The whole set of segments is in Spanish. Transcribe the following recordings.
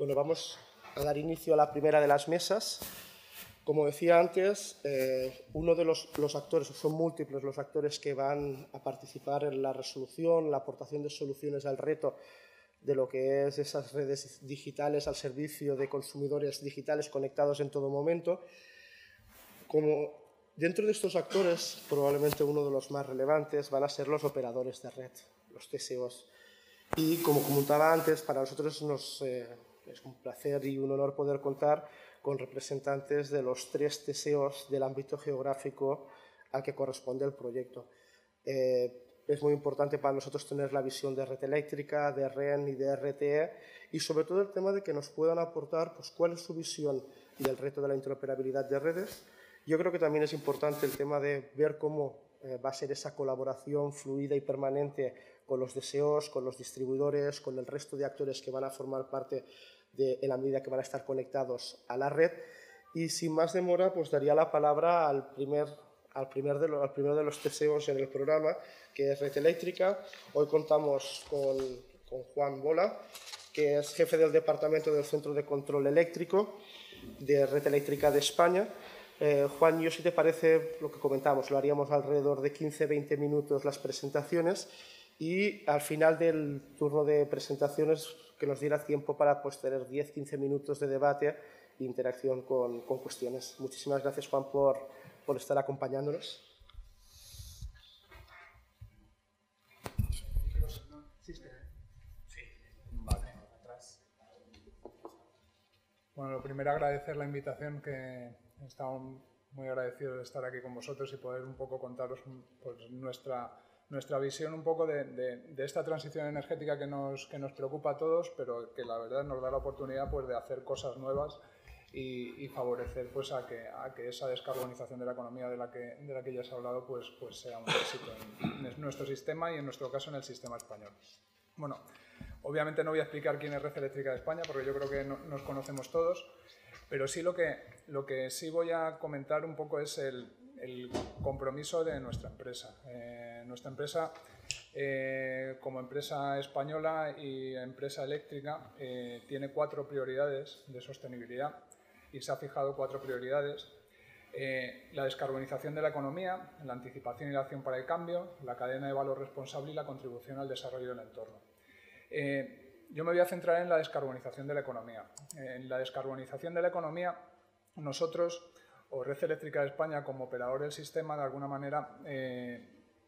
Bueno, vamos a dar inicio a la primera de las mesas. Como decía antes, uno de los actores, son múltiples los actores que van a participar en la resolución, la aportación de soluciones al reto de lo que es esas redes digitales al servicio de consumidores digitales conectados en todo momento. Como dentro de estos actores, probablemente uno de los más relevantes van a ser los operadores de red, los TSOs. Y como comentaba antes, para nosotros es un placer y un honor poder contar con representantes de los 3 TSOs del ámbito geográfico al que corresponde el proyecto. Es muy importante para nosotros tener la visión de Red Eléctrica, de REN y de RTE, y sobre todo el tema de que nos puedan aportar pues, cuál es su visión del reto de la interoperabilidad de redes. Yo creo que también es importante el tema de ver cómo va a ser esa colaboración fluida y permanente con los DSOs, con los distribuidores, con el resto de actores que van a formar parte en la medida que van a estar conectados a la red. Y sin más demora, pues daría la palabra al primero de los TSOs en el programa, que es Red Eléctrica. Hoy contamos con Juan Bola, que es jefe del Departamento del Centro de Control Eléctrico de Red Eléctrica de España. Juan, yo si te parece lo que comentamos, lo haríamos alrededor de 15-20 minutos las presentaciones y al final del turno de presentaciones que nos diera tiempo para pues, tener 10-15 minutos de debate e interacción con cuestiones. Muchísimas gracias, Juan, por estar acompañándonos. Bueno, lo primero agradecer la invitación, que estamos muy agradecidos de estar aquí con vosotros y poder un poco contaros pues, nuestra visión un poco de esta transición energética que nos preocupa a todos, pero que la verdad nos da la oportunidad pues, de hacer cosas nuevas y favorecer pues, a que esa descarbonización de la economía de la que ya se ha hablado pues sea un éxito en nuestro sistema y en nuestro caso en el sistema español. Bueno, obviamente no voy a explicar quién es Red Eléctrica de España porque yo creo que nos conocemos todos, pero sí lo que sí voy a comentar un poco es el compromiso de nuestra empresa. Nuestra empresa, como empresa española y empresa eléctrica, tiene 4 prioridades de sostenibilidad y se ha fijado 4 prioridades. La descarbonización de la economía, la anticipación y la acción para el cambio, la cadena de valor responsable y la contribución al desarrollo del entorno. Yo me voy a centrar en la descarbonización de la economía. En la descarbonización de la economía, nosotros, o Red Eléctrica de España, como operador del sistema, de alguna manera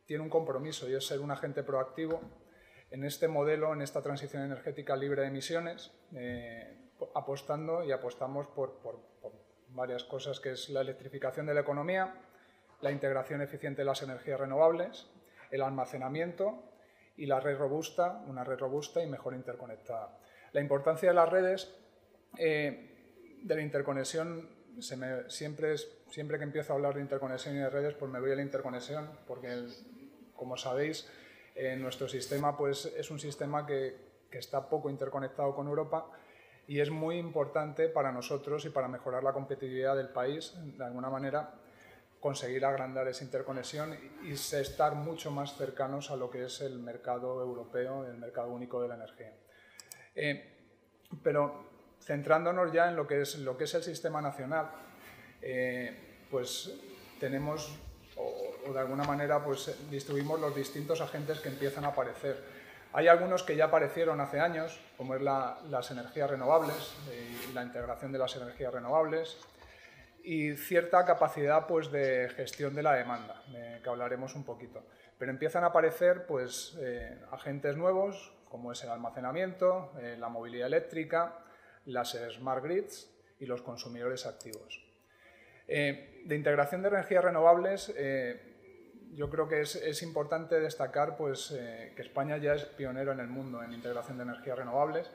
tiene un compromiso y es ser un agente proactivo en este modelo, en esta transición energética libre de emisiones, apostando y apostamos por varias cosas, que es la electrificación de la economía, la integración eficiente de las energías renovables, el almacenamiento y la red robusta, una red robusta y mejor interconectada. La importancia de las redes, de la interconexión. Siempre que empiezo a hablar de interconexión y de redes, pues me voy a la interconexión, porque como sabéis, nuestro sistema pues, es un sistema que está poco interconectado con Europa y es muy importante para nosotros y para mejorar la competitividad del país, de alguna manera, conseguir agrandar esa interconexión y estar mucho más cercanos a lo que es el mercado europeo, el mercado único de la energía. Pero centrándonos ya en lo que es el sistema nacional, pues tenemos, o de alguna manera, pues distribuimos los distintos agentes que empiezan a aparecer. Hay algunos que ya aparecieron hace años, como es las energías renovables, la integración de las energías renovables y cierta capacidad pues, de gestión de la demanda, que hablaremos un poquito. Pero empiezan a aparecer pues, agentes nuevos, como es el almacenamiento, la movilidad eléctrica, las smart grids y los consumidores activos. De integración de energías renovables, yo creo que es importante destacar pues, que España ya es pionero en el mundo en integración de energías renovables.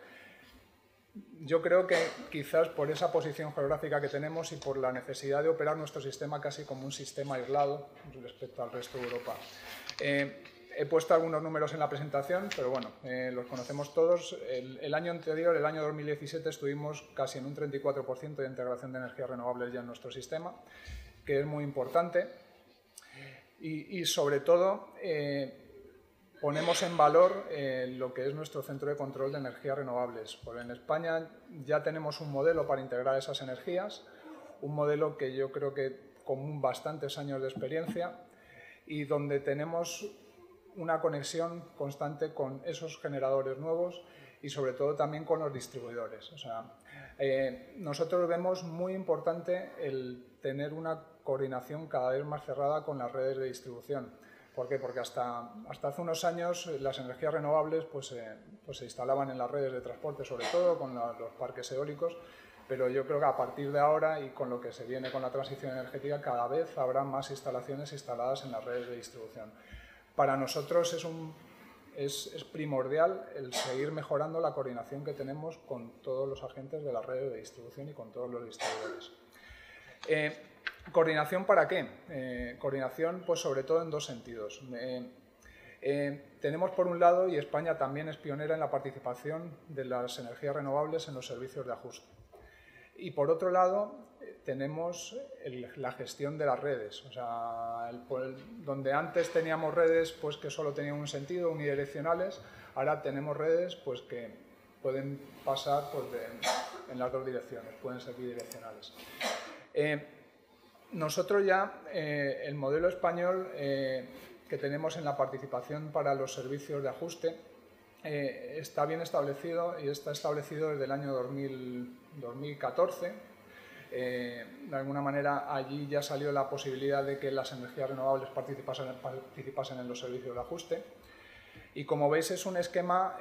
Yo creo que quizás por esa posición geográfica que tenemos y por la necesidad de operar nuestro sistema casi como un sistema aislado respecto al resto de Europa. He puesto algunos números en la presentación, pero bueno, los conocemos todos. El año anterior, el año 2017, estuvimos casi en un 34% de integración de energías renovables ya en nuestro sistema, que es muy importante. Y sobre todo, ponemos en valor lo que es nuestro centro de control de energías renovables. Pues en España ya tenemos un modelo para integrar esas energías, un modelo que yo creo que con bastantes años de experiencia y donde tenemos una conexión constante con esos generadores nuevos y sobre todo también con los distribuidores. O sea, nosotros vemos muy importante el tener una coordinación cada vez más cerrada con las redes de distribución. ¿Por qué? Porque hasta hace unos años las energías renovables pues se instalaban en las redes de transporte, sobre todo con los parques eólicos, pero yo creo que a partir de ahora y con lo que se viene con la transición energética cada vez habrá más instalaciones instaladas en las redes de distribución. Para nosotros es primordial el seguir mejorando la coordinación que tenemos con todos los agentes de las redes de distribución y con todos los distribuidores. ¿Coordinación para qué? Coordinación, pues sobre todo en dos sentidos. Tenemos por un lado, y España también es pionera en la participación de las energías renovables en los servicios de ajuste. Y por otro lado, tenemos la gestión de las redes. O sea, donde antes teníamos redes pues, que solo tenían un sentido, unidireccionales, ahora tenemos redes pues, que pueden pasar pues, en las dos direcciones, pueden ser bidireccionales. Nosotros ya, el modelo español que tenemos en la participación para los servicios de ajuste está bien establecido y está establecido desde el año 2014. De alguna manera allí ya salió la posibilidad de que las energías renovables participasen en los servicios de ajuste. Y como veis es un esquema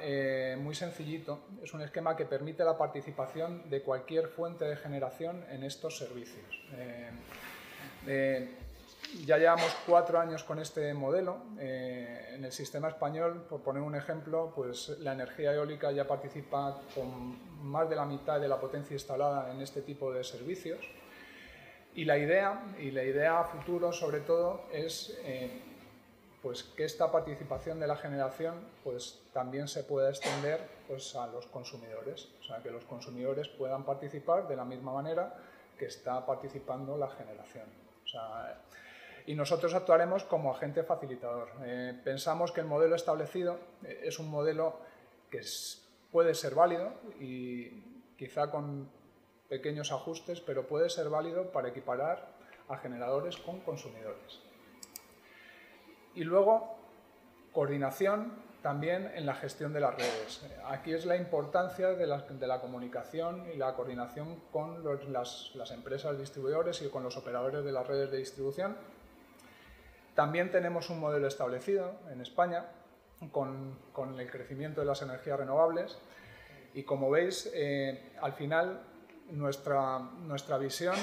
muy sencillito, es un esquema que permite la participación de cualquier fuente de generación en estos servicios. Ya llevamos 4 años con este modelo. En el sistema español, por poner un ejemplo, pues la energía eólica ya participa con más de la mitad de la potencia instalada en este tipo de servicios. Y la idea a futuro, sobre todo, es pues que esta participación de la generación pues, también se pueda extender pues, a los consumidores. O sea, que los consumidores puedan participar de la misma manera que está participando la generación. O sea, y nosotros actuaremos como agente facilitador. Pensamos que el modelo establecido es un modelo que puede ser válido y quizá con pequeños ajustes, pero puede ser válido para equiparar a generadores con consumidores. Y luego, coordinación también en la gestión de las redes. Aquí es la importancia de la comunicación y la coordinación con las empresas distribuidores y con los operadores de las redes de distribución. También tenemos un modelo establecido en España con el crecimiento de las energías renovables y como veis, al final nuestra visión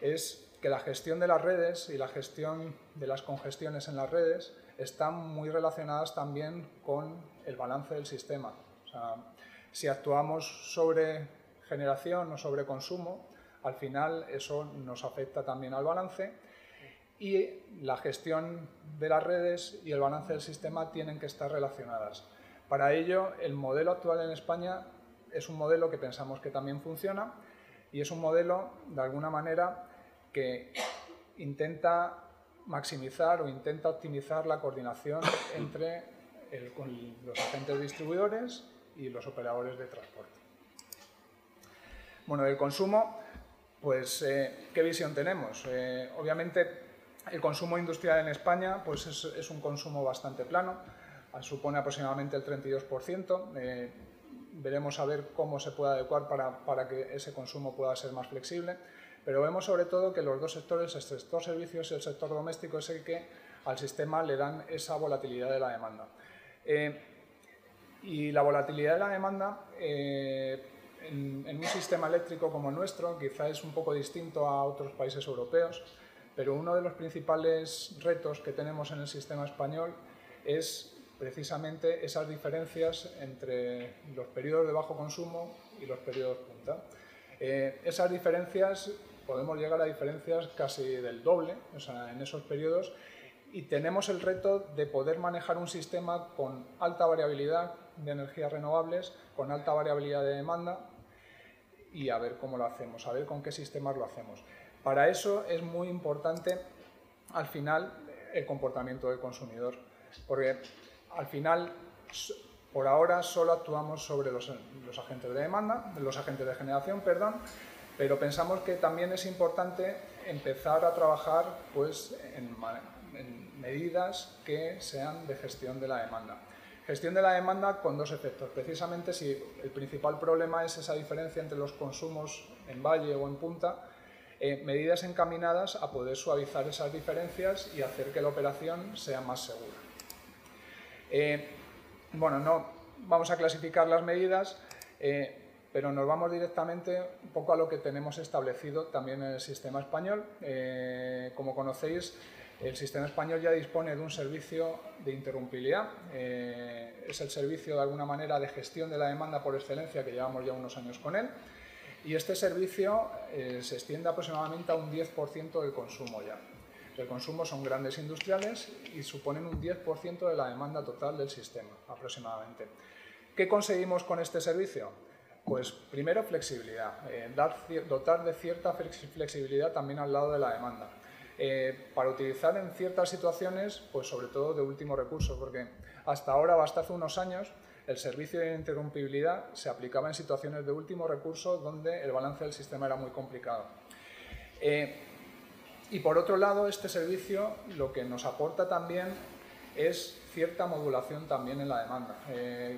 es que la gestión de las redes y la gestión de las congestiones en las redes están muy relacionadas también con el balance del sistema. O sea, si actuamos sobre generación o sobre consumo, al final eso nos afecta también al balance y la gestión de las redes y el balance del sistema tienen que estar relacionadas. Para ello, el modelo actual en España es un modelo que pensamos que también funciona y es un modelo, de alguna manera, que intenta maximizar o intenta optimizar la coordinación entre los agentes distribuidores y los operadores de transporte. Bueno, del consumo, pues, ¿qué visión tenemos? Obviamente, el consumo industrial en España pues, es un consumo bastante plano, supone aproximadamente el 32%. Veremos a ver cómo se puede adecuar para que ese consumo pueda ser más flexible. Pero vemos sobre todo que los dos sectores, el sector servicios y el sector doméstico, es el que al sistema le dan esa volatilidad de la demanda. Y la volatilidad de la demanda en un sistema eléctrico como el nuestro, quizá es un poco distinto a otros países europeos, pero uno de los principales retos que tenemos en el sistema español es precisamente esas diferencias entre los periodos de bajo consumo y los periodos punta. Esas diferencias, podemos llegar a diferencias casi del doble, o sea, en esos periodos, y tenemos el reto de poder manejar un sistema con alta variabilidad de energías renovables, con alta variabilidad de demanda, y a ver cómo lo hacemos, a ver con qué sistemas lo hacemos. Para eso es muy importante, al final, el comportamiento del consumidor, porque al final, por ahora, solo actuamos sobre los agentes de demanda, los agentes de generación, perdón, pero pensamos que también es importante empezar a trabajar pues, en medidas que sean de gestión de la demanda. Gestión de la demanda con dos efectos. Precisamente, si el principal problema es esa diferencia entre los consumos en valle o en punta, medidas encaminadas a poder suavizar esas diferencias y hacer que la operación sea más segura. Bueno, no vamos a clasificar las medidas, pero nos vamos directamente un poco a lo que tenemos establecido también en el sistema español. Como conocéis, el sistema español ya dispone de un servicio de interrumpibilidad. Es el servicio, de alguna manera, de gestión de la demanda por excelencia, que llevamos ya unos años con él. Y este servicio se extiende aproximadamente a un 10% del consumo ya. El consumo son grandes industriales y suponen un 10% de la demanda total del sistema, aproximadamente. ¿Qué conseguimos con este servicio? Pues primero, flexibilidad. Dotar de cierta flexibilidad también al lado de la demanda. Para utilizar en ciertas situaciones, pues sobre todo de último recurso, porque hasta ahora, hasta hace unos años, el servicio de interrumpibilidad se aplicaba en situaciones de último recurso donde el balance del sistema era muy complicado. Y por otro lado, este servicio lo que nos aporta también es cierta modulación también en la demanda.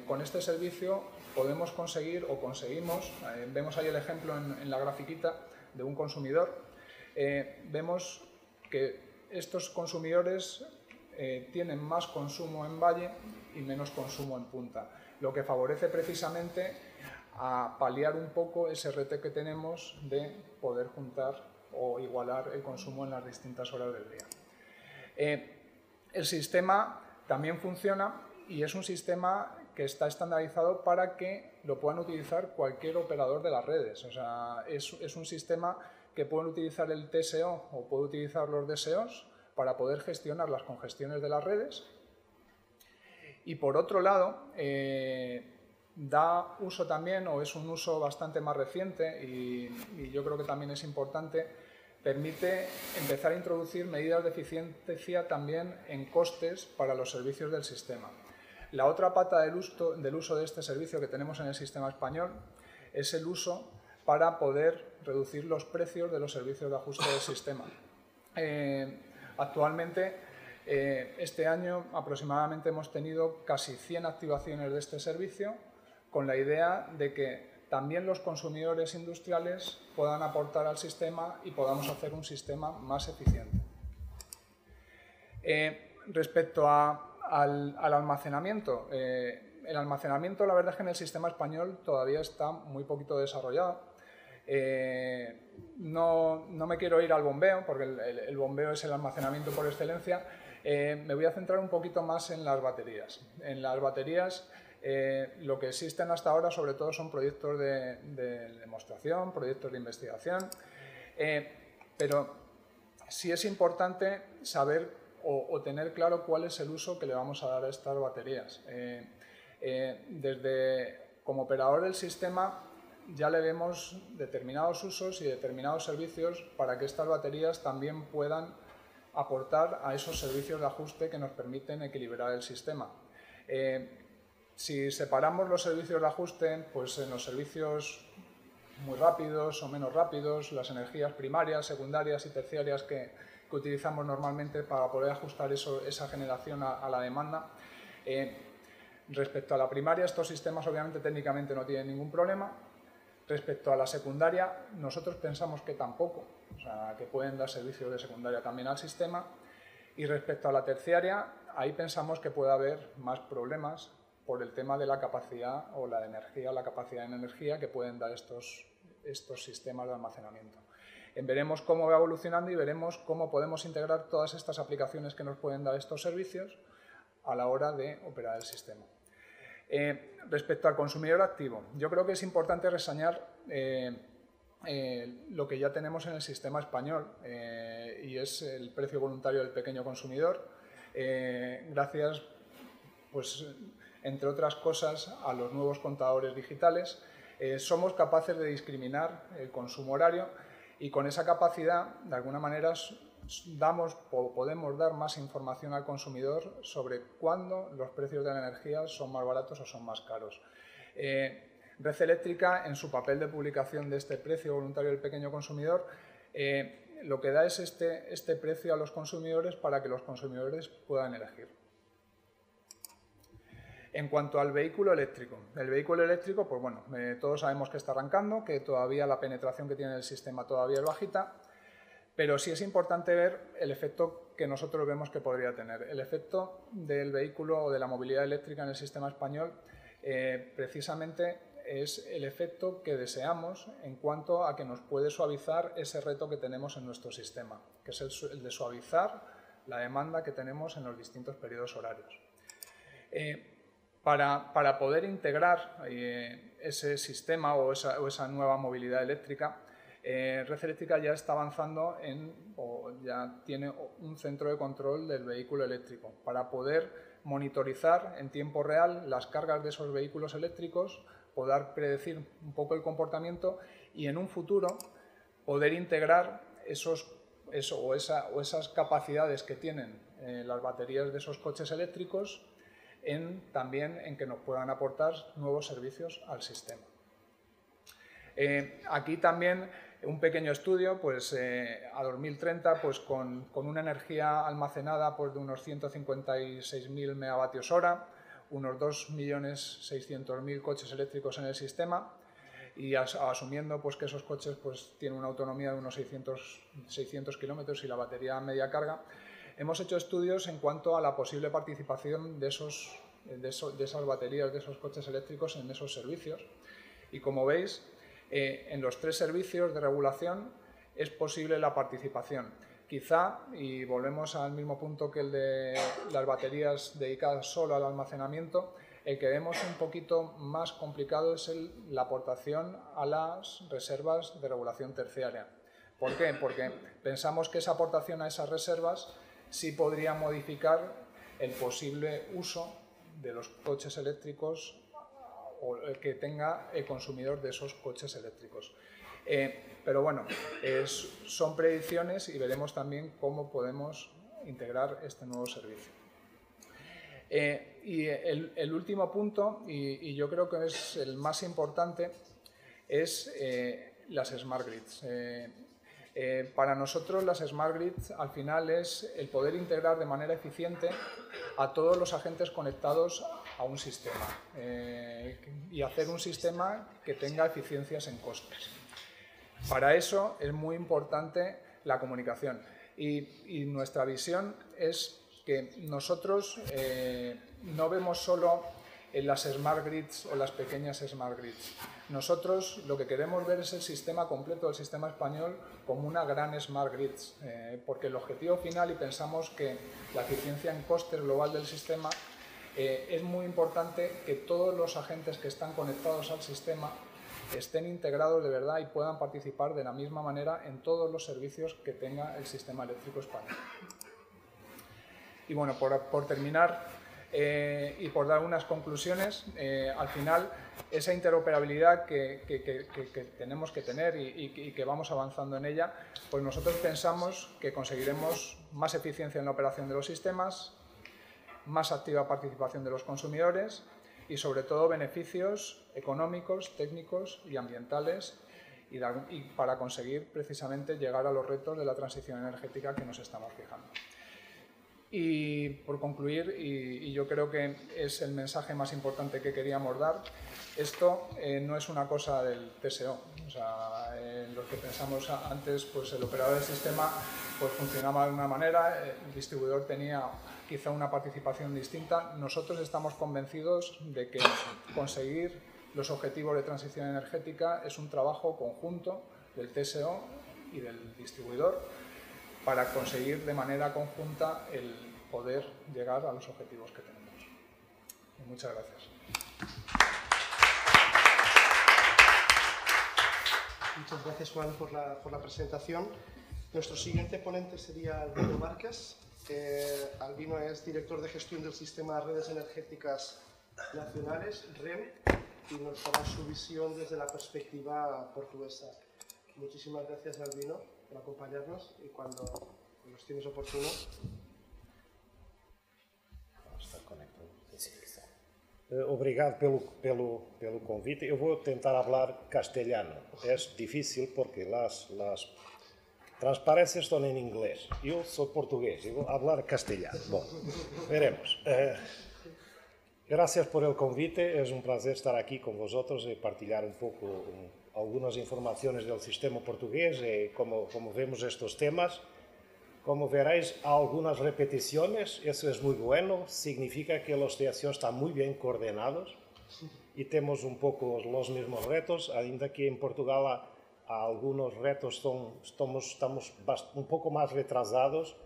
Con este servicio podemos conseguir o conseguimos, vemos ahí el ejemplo en la grafiquita de un consumidor, vemos que estos consumidores tienen más consumo en valle y menos consumo en punta, lo que favorece precisamente a paliar un poco ese reto que tenemos de poder juntar o igualar el consumo en las distintas horas del día. El sistema también funciona y es un sistema que está estandarizado para que lo puedan utilizar cualquier operador de las redes. O sea, es un sistema que pueden utilizar el TSO o pueden utilizar los DSOs para poder gestionar las congestiones de las redes. Y por otro lado, da uso también, o es un uso bastante más reciente, y yo creo que también es importante, permite empezar a introducir medidas de eficiencia también en costes para los servicios del sistema. La otra pata del uso de este servicio que tenemos en el sistema español es el uso para poder reducir los precios de los servicios de ajuste del sistema. Actualmente, este año aproximadamente hemos tenido casi 100 activaciones de este servicio, con la idea de que también los consumidores industriales puedan aportar al sistema y podamos hacer un sistema más eficiente. Respecto al almacenamiento, el almacenamiento, la verdad es que en el sistema español todavía está muy poquito desarrollado. No me quiero ir al bombeo, porque el bombeo es el almacenamiento por excelencia. Me voy a centrar un poquito más en las baterías. En las baterías, lo que existen hasta ahora sobre todo son proyectos de demostración, proyectos de investigación, pero sí es importante saber o tener claro cuál es el uso que le vamos a dar a estas baterías. Como operador del sistema, ya le vemos determinados usos y determinados servicios para que estas baterías también puedan aportar a esos servicios de ajuste que nos permiten equilibrar el sistema. Si separamos los servicios de ajuste, pues en los servicios muy rápidos o menos rápidos, las energías primarias, secundarias y terciarias que utilizamos normalmente para poder ajustar esa generación a la demanda. Respecto a la primaria, estos sistemas obviamente técnicamente no tienen ningún problema. Respecto a la secundaria, nosotros pensamos que tampoco, o sea, que pueden dar servicios de secundaria también al sistema. Y respecto a la terciaria, ahí pensamos que puede haber más problemas por el tema de la capacidad o la capacidad en energía que pueden dar estos sistemas de almacenamiento. Veremos cómo va evolucionando y veremos cómo podemos integrar todas estas aplicaciones que nos pueden dar estos servicios a la hora de operar el sistema. Respecto al consumidor activo, yo creo que es importante reseñar lo que ya tenemos en el sistema español y es el precio voluntario del pequeño consumidor, gracias, pues, entre otras cosas, a los nuevos contadores digitales. Somos capaces de discriminar el consumo horario y con esa capacidad, de alguna manera, podemos dar más información al consumidor sobre cuándo los precios de la energía son más baratos o son más caros. Red Eléctrica, en su papel de publicación de este precio voluntario del pequeño consumidor, lo que da es este precio a los consumidores para que los consumidores puedan elegir. En cuanto al vehículo eléctrico, pues bueno, todos sabemos que está arrancando, que todavía la penetración que tiene el sistema todavía es bajita, pero sí es importante ver el efecto que nosotros vemos que podría tener. El efecto del vehículo o de la movilidad eléctrica en el sistema español precisamente es el efecto que deseamos en cuanto a que nos puede suavizar ese reto que tenemos en nuestro sistema, que es el de suavizar la demanda que tenemos en los distintos periodos horarios. Para poder integrar ese sistema o esa nueva movilidad eléctrica, Red Eléctrica ya está avanzando ya tiene un centro de control del vehículo eléctrico para poder monitorizar en tiempo real las cargas de esos vehículos eléctricos, poder predecir un poco el comportamiento y en un futuro poder integrar esas capacidades que tienen las baterías de esos coches eléctricos también en que nos puedan aportar nuevos servicios al sistema. Aquí también un pequeño estudio, pues a 2030, pues con una energía almacenada pues, de unos 156.000 megavatios hora, unos 2.600.000 coches eléctricos en el sistema y asumiendo pues, que esos coches pues, tienen una autonomía de unos 600 kilómetros y la batería a media carga, hemos hecho estudios en cuanto a la posible participación de esas baterías, de esos coches eléctricos en esos servicios. Y como veis, en los tres servicios de regulación es posible la participación. Quizá, y volvemos al mismo punto que el de las baterías dedicadas solo al almacenamiento, el que vemos un poquito más complicado es la aportación a las reservas de regulación terciaria. ¿Por qué? Porque pensamos que esa aportación a esas reservas sí podría modificar el posible uso de los coches eléctricos o el que tenga el consumidor de esos coches eléctricos. Pero bueno, son predicciones y veremos también cómo podemos integrar este nuevo servicio. Y el último punto, y yo creo que es el más importante, es las Smart Grids. Para nosotros las Smart Grids al final es el poder integrar de manera eficiente a todos los agentes conectados a un sistema y hacer un sistema que tenga eficiencias en costes. Para eso es muy importante la comunicación y nuestra visión es que nosotros no vemos solo en las Smart Grids o las pequeñas Smart Grids. Nosotros lo que queremos ver es el sistema completo, el sistema español, como una gran Smart Grid, porque el objetivo final, y pensamos que la eficiencia en costes global del sistema, es muy importante que todos los agentes que están conectados al sistema estén integrados de verdad y puedan participar de la misma manera en todos los servicios que tenga el sistema eléctrico español. Y bueno, por terminar, y por dar unas conclusiones, al final esa interoperabilidad que tenemos que tener y que vamos avanzando en ella, pues nosotros pensamos que conseguiremos más eficiencia en la operación de los sistemas, más activa participación de los consumidores y sobre todo beneficios económicos, técnicos y ambientales y para conseguir precisamente llegar a los retos de la transición energética que nos estamos fijando. Y por concluir, y yo creo que es el mensaje más importante que queríamos dar, esto no es una cosa del TSO. O sea, lo que pensamos antes, pues el operador del sistema pues, funcionaba de una manera, el distribuidor tenía quizá una participación distinta. Nosotros estamos convencidos de que conseguir los objetivos de transición energética es un trabajo conjunto del TSO y del distribuidor, para conseguir de manera conjunta el poder llegar a los objetivos que tenemos. Y muchas gracias. Muchas gracias, Juan, por la presentación. Nuestro siguiente ponente sería Albino Márquez. Albino es director de gestión del Sistema de Redes Energéticas Nacionales, REN, y nos dará su visión desde la perspectiva portuguesa. Muchísimas gracias, Albino, por acompañarnos y cuando los tienes oportunos. Obrigado pelo convite. Eu vou tentar falar castelhano. É difícil porque as transparências estão em inglês. Eu sou português e vou falar castelhano. Bom, veremos. Gracias por el convite. Es un placer estar aquí con vosotros y compartir un poco algunas informaciones del sistema portugués y cómo vemos estos temas. Como veréis, algunas repeticiones, eso es muy bueno, significa que los TSO están muy bien coordinados y tenemos un poco los mismos retos, ainda que en Portugal algunos retos estamos un poco más retrasados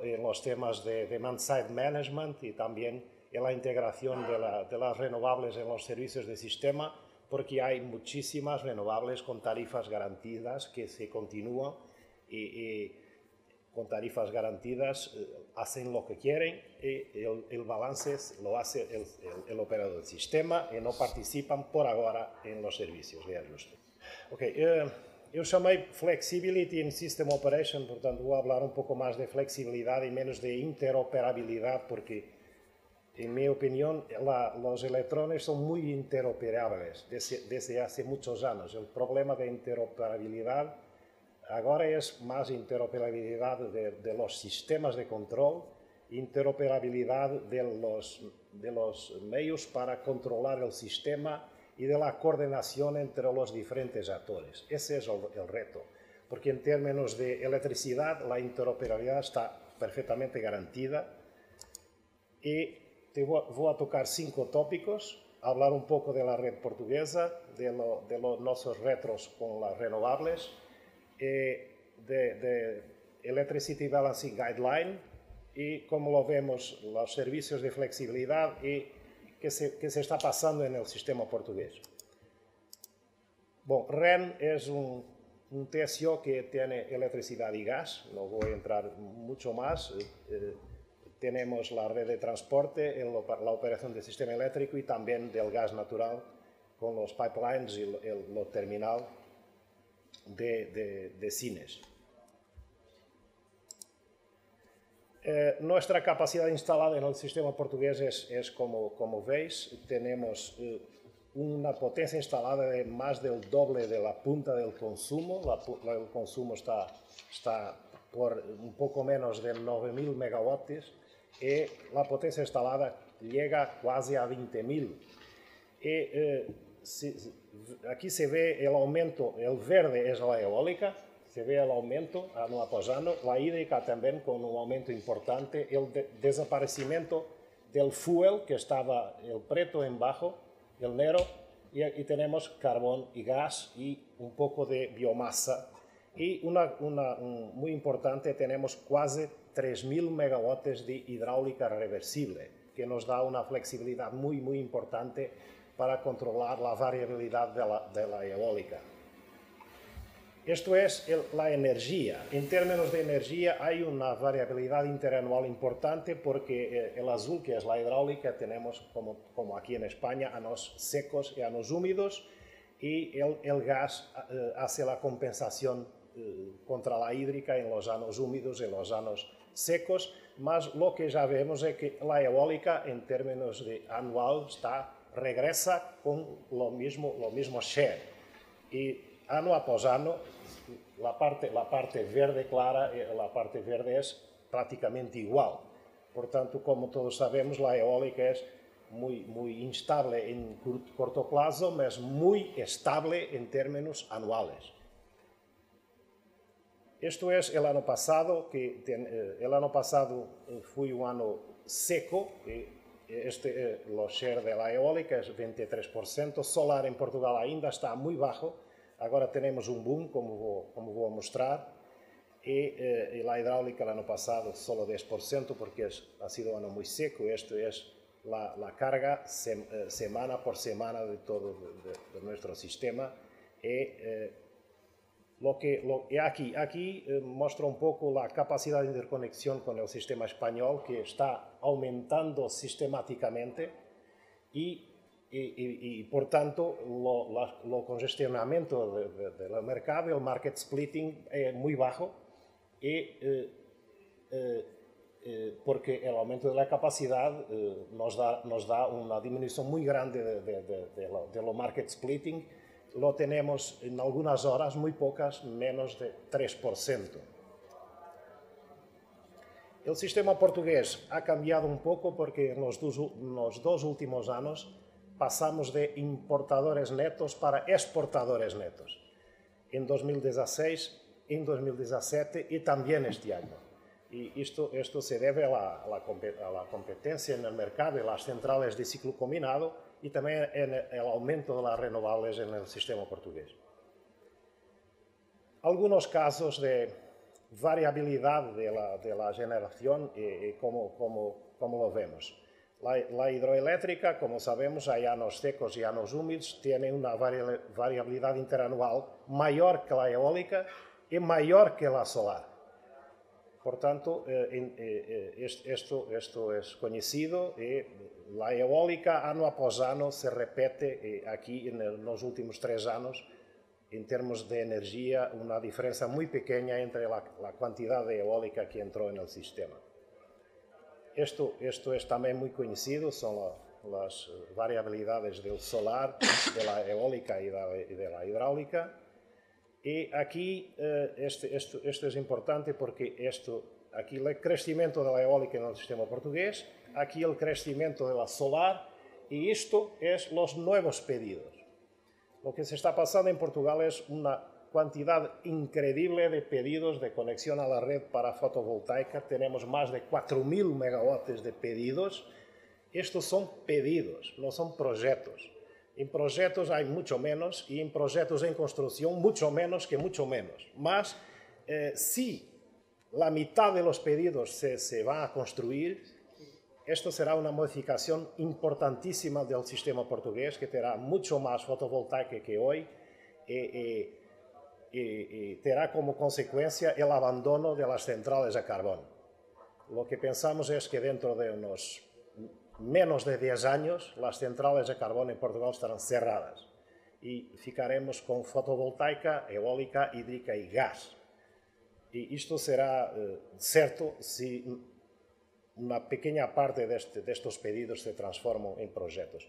en los temas de demand-side management y también en la integración de las renovables en los servicios de sistema, porque hay muchísimas renovables con tarifas garantidas que se continúan y con tarifas garantidas, hacen lo que quieren y el balance lo hace el operador del sistema y no participan por ahora en los servicios de ajuste. Okay, yo llamé Flexibility in System Operation, por tanto voy a hablar un poco más de flexibilidad y menos de interoperabilidad, porque en mi opinión los electrones son muy interoperables desde hace muchos años. El problema de interoperabilidad ahora es más interoperabilidad de los sistemas de control, interoperabilidad de los medios para controlar el sistema y de la coordinación entre los diferentes actores. Ese es el reto, porque en términos de electricidad la interoperabilidad está perfectamente garantida. Y voy a tocar 5 tópicos, hablar un poco de la red portuguesa, de los nuestros retos con las renovables, de Electricity Balancing Guideline y cómo lo vemos los servicios de flexibilidad y qué se está pasando en el sistema portugués. Bueno, REN es un TSO que tiene electricidad y gas, no voy a entrar mucho más. Tenemos la red de transporte, la operación del sistema eléctrico y también del gas natural con los pipelines y los terminales de cines. Nuestra capacidad instalada en el sistema portugués es como veis, tenemos una potencia instalada de más del doble de la punta del consumo. El consumo está por un poco menos de 9.000 megawatts y la potencia instalada llega casi a 20.000. Aquí se ve el aumento, el verde es la eólica, se ve el aumento año tras año, la hídrica también con un aumento importante, el desaparecimiento del fuel que estaba el preto en bajo, el negro, y aquí tenemos carbón y gas y un poco de biomasa. Y muy importante, tenemos casi 3.000 megawatts de hidráulica reversible, que nos da una flexibilidad muy, muy importante para controlar la variabilidad de la eólica. Esto es la energía. En términos de energía hay una variabilidad interanual importante porque el azul, que es la hidráulica, tenemos como aquí en España, años secos y años húmedos, y el gas hace la compensación contra la hídrica en los años húmedos y los años secos, más lo que ya vemos es que la eólica en términos de anual regresa con lo mismo share y año tras año la parte verde clara, la parte verde es prácticamente igual. Por tanto, como todos sabemos, la eólica es muy, muy instable en corto plazo, pero es muy estable en términos anuales. Esto es el año pasado, fue un año seco. Los share de la eólica es 23%, solar en Portugal ainda está muy bajo, ahora tenemos un boom como voy a mostrar, y la hidráulica el año pasado solo 10% porque ha sido un año muy seco. Esto es la carga semana por semana de todo de nuestro sistema. Aquí muestro un poco la capacidad de interconexión con el sistema español, que está aumentando sistemáticamente y por tanto, el congestionamiento del mercado, el market splitting, es muy bajo y porque el aumento de la capacidad nos da una disminución muy grande de lo market splitting. Lo tenemos en algunas horas, muy pocas, menos de 3%. El sistema portugués ha cambiado un poco porque en los dos últimos años pasamos de importadores netos para exportadores netos. En 2016, en 2017 y también este año. Y esto se debe a la competencia en el mercado y las centrales de ciclo combinado y también en el aumento de las renovables en el sistema portugués. Algunos casos de variabilidad de la generación y como lo vemos. La hidroeléctrica, como sabemos, hay años secos y años húmedos, tiene una variabilidad interanual mayor que la eólica y mayor que la solar. Por tanto, esto es conocido y la eólica año após año se repite aquí en los últimos 3 años en términos de energía, una diferencia muy pequeña entre la cantidad de eólica que entró en el sistema. Esto es también muy conocido, son las variabilidades del solar, de la eólica y de la hidráulica. Y aquí esto es importante porque aquí el crecimiento de la eólica en el sistema portugués, aquí el crecimiento de la solar, y esto es los nuevos pedidos. Lo que se está pasando en Portugal es una cantidad increíble de pedidos de conexión a la red para fotovoltaica. Tenemos más de 4.000 megawatts de pedidos. Estos son pedidos, no son proyectos. En proyectos hay mucho menos y en proyectos en construcción mucho menos. Más, si la mitad de los pedidos se va a construir, esto será una modificación importantísima del sistema portugués, que tendrá mucho más fotovoltaica que hoy. Y tendrá como consecuencia el abandono de las centrales a carbón. Lo que pensamos es que dentro de unos menos de 10 años las centrales a carbón en Portugal estarán cerradas y ficaremos con fotovoltaica, eólica, hídrica y gas. Y esto será cierto si una pequeña parte de estos pedidos se transforman en proyectos.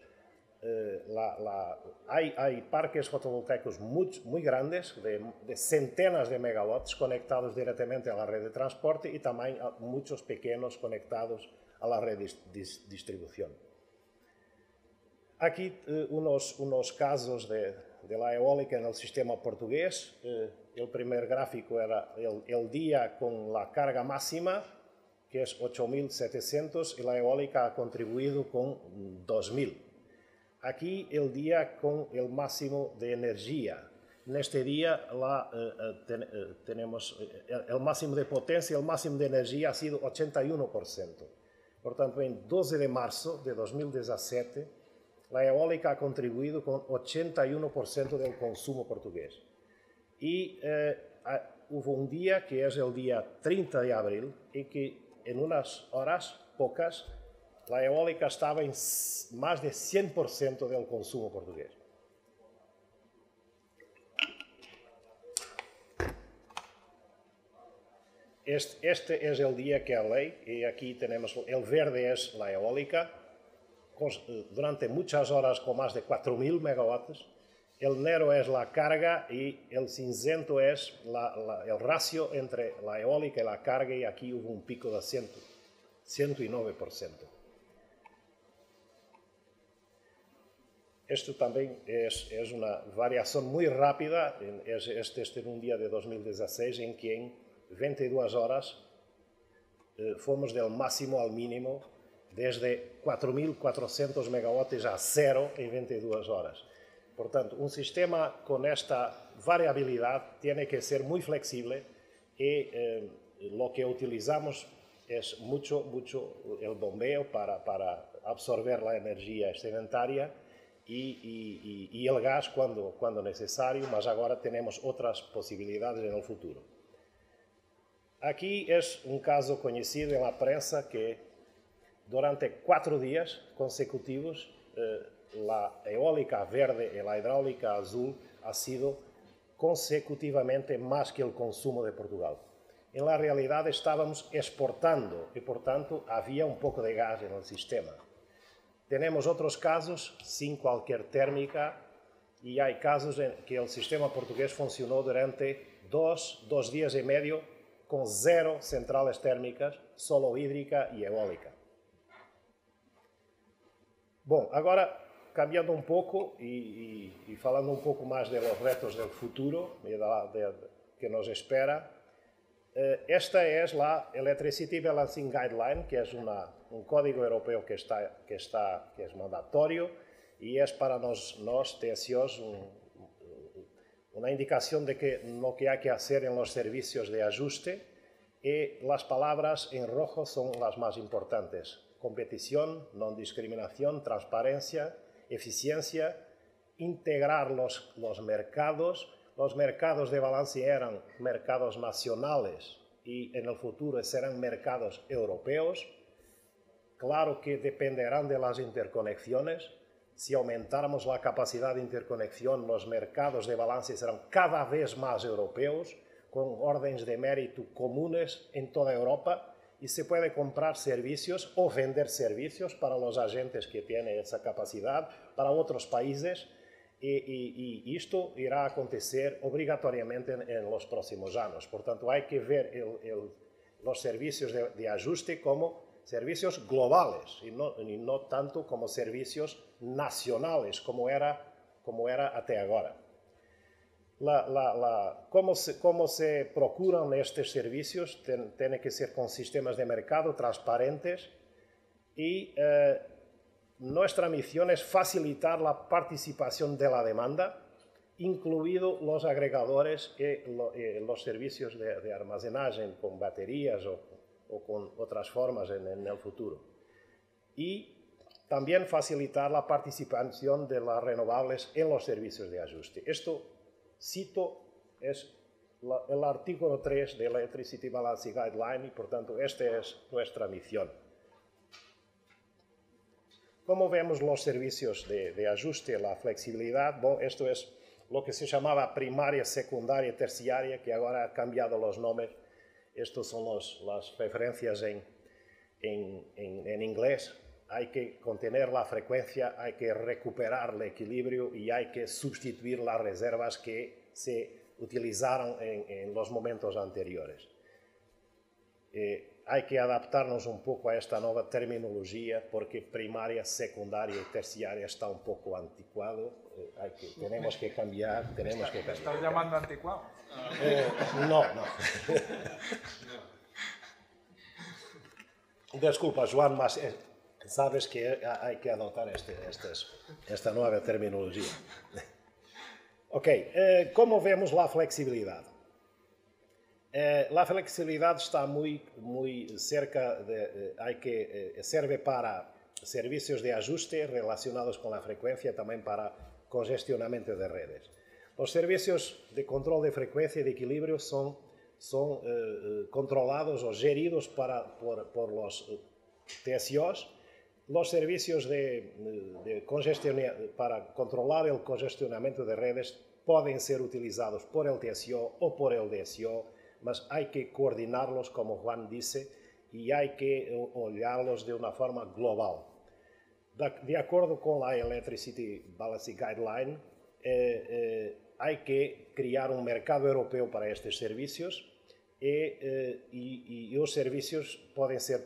Hay parques fotovoltaicos muy grandes, de centenas de megawatts conectados directamente a la red de transporte y también muchos pequeños conectados a la red de distribución. Aquí unos casos de la eólica en el sistema portugués. El primer gráfico era el día con la carga máxima, que es 8.700, y la eólica ha contribuido con 2.000. Aquí el día con el máximo de energía. En este día tenemos el máximo de potencia, el máximo de energía ha sido 81%. Por tanto, en 12 de marzo de 2017, la eólica ha contribuido con 81% del consumo portugués. Y hubo un día, que es el día 30 de abril, en que en unas horas pocas, la eólica estaba en más de 100% del consumo portugués. Este es el día que hablé y aquí tenemos, el verde es la eólica, durante muchas horas con más de 4.000 megawatts. El negro es la carga y el cincento es el ratio entre la eólica y la carga, y aquí hubo un pico de 109%. Esto también es una variación muy rápida. Este es un día de 2016 en que en 22 horas fuimos del máximo al mínimo, desde 4.400 megawatts a cero en 22 horas. Por tanto, un sistema con esta variabilidad tiene que ser muy flexible y lo que utilizamos es mucho el bombeo para absorber la energía excedentaria. Y el gas cuando necesario, mas ahora tenemos otras posibilidades en el futuro. Aquí es un caso conocido en la prensa que durante 4 días consecutivos la eólica verde y la hidráulica azul ha sido consecutivamente más que el consumo de Portugal. en la realidad estábamos exportando y, por tanto, había un poco de gas en el sistema. Tenemos otros casos sin cualquier térmica y hay casos en que el sistema portugués funcionó durante dos días y medio con cero centrales térmicas, solo hídrica y eólica. Bom, agora, cambiando un poco y falando un poco más de los retos del futuro y que nos espera, esta es la Electricity Balancing Guideline, que es un código europeo que es mandatorio y es para los TSOs una indicación de que lo que hay que hacer en los servicios de ajuste, y las palabras en rojo son las más importantes: competición, no discriminación, transparencia, eficiencia, integrar los mercados. Los mercados de balance eran mercados nacionales y en el futuro serán mercados europeos. Claro que dependerán de las interconexiones. Si aumentáramos la capacidad de interconexión, los mercados de balance serán cada vez más europeos, con órdenes de mérito comunes en toda Europa, y se puede comprar servicios o vender servicios para los agentes que tienen esa capacidad, para otros países, y esto irá a acontecer obligatoriamente en los próximos años. Por tanto, hay que ver los servicios de ajuste como servicios globales y no tanto como servicios nacionales, como era hasta ahora. Cómo se procuran estos servicios tiene que ser con sistemas de mercado transparentes y nuestra misión es facilitar la participación de la demanda, incluidos los agregadores y los servicios de almacenaje con baterías o con otras formas en el futuro. Y también facilitar la participación de las renovables en los servicios de ajuste. Esto, cito, es el artículo 3 de la Electricity Balancing Guideline y, por tanto, esta es nuestra misión. ¿Cómo vemos los servicios de ajuste, la flexibilidad? Bueno, esto es lo que se llamaba primaria, secundaria, terciaria, que ahora ha cambiado los nombres. Estas son las referencias en inglés. Hay que contener la frecuencia, hay que recuperar el equilibrio y hay que sustituir las reservas que se utilizaron en los momentos anteriores. Hay que adaptarnos un poco a esta nueva terminología porque primaria, secundaria y terciaria está un poco anticuado. Tenemos que cambiar, tenemos que cambiar. ¿Te estás llamando anticuado? No. Disculpa, Juan, mas sabes que hay que adoptar esta nueva terminología. Ok, ¿cómo vemos la flexibilidad? La flexibilidad está muy cerca, sirve para servicios de ajuste relacionados con la frecuencia, también para congestionamiento de redes. Los servicios de control de frecuencia y de equilibrio son controlados o geridos por los TSOs. Los servicios para controlar el congestionamiento de redes pueden ser utilizados por el TSO o por el DSO, mas hay que coordinarlos, como Juan dice, y hay que olvidarlos de una forma global. De acuerdo con la Electricity Balancing Guideline, hay que crear un mercado europeo para estos servicios y los servicios pueden ser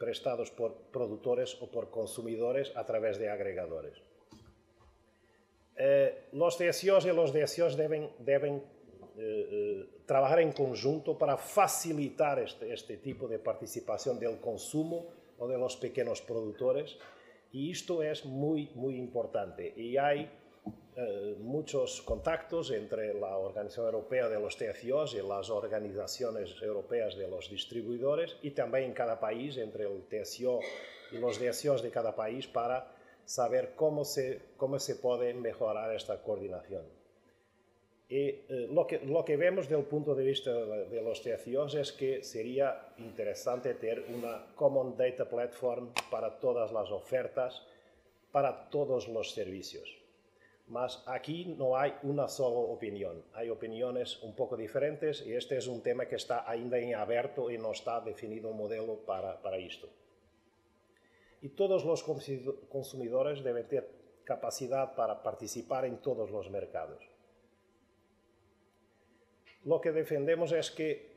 prestados por productores o por consumidores a través de agregadores. Los TSOs y los DSOs deben trabajar en conjunto para facilitar este tipo de participación del consumo o de los pequeños productores, y esto es muy importante, y hay muchos contactos entre la Organización Europea de los TSOs y las organizaciones europeas de los distribuidores, y también en cada país entre el TSO y los DSOs de cada país, para saber cómo se puede mejorar esta coordinación. Lo que vemos desde el punto de vista de los TSOs es que sería interesante tener una Common Data Platform para todas las ofertas, para todos los servicios. Mas aquí no hay una sola opinión, hay opiniones un poco diferentes y este es un tema que está ainda en abierto y no está definido un modelo para esto. Y todos los consumidores deben tener capacidad para participar en todos los mercados. Lo que defendemos es que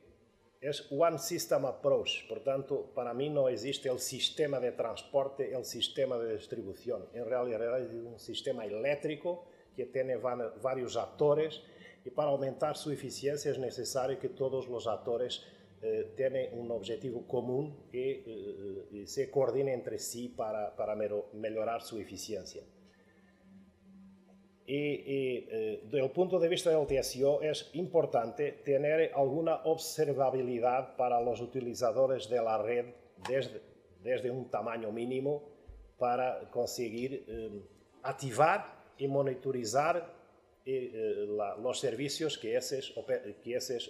es One System Approach, por tanto, para mí no existe el sistema de transporte, el sistema de distribución. En realidad es un sistema eléctrico que tiene varios actores y para aumentar su eficiencia es necesario que todos los actores tengan un objetivo común y se coordinen entre sí para mejorar su eficiencia. Y desde el punto de vista del TSO es importante tener alguna observabilidad para los utilizadores de la red desde un tamaño mínimo para conseguir activar y monitorizar los servicios que esos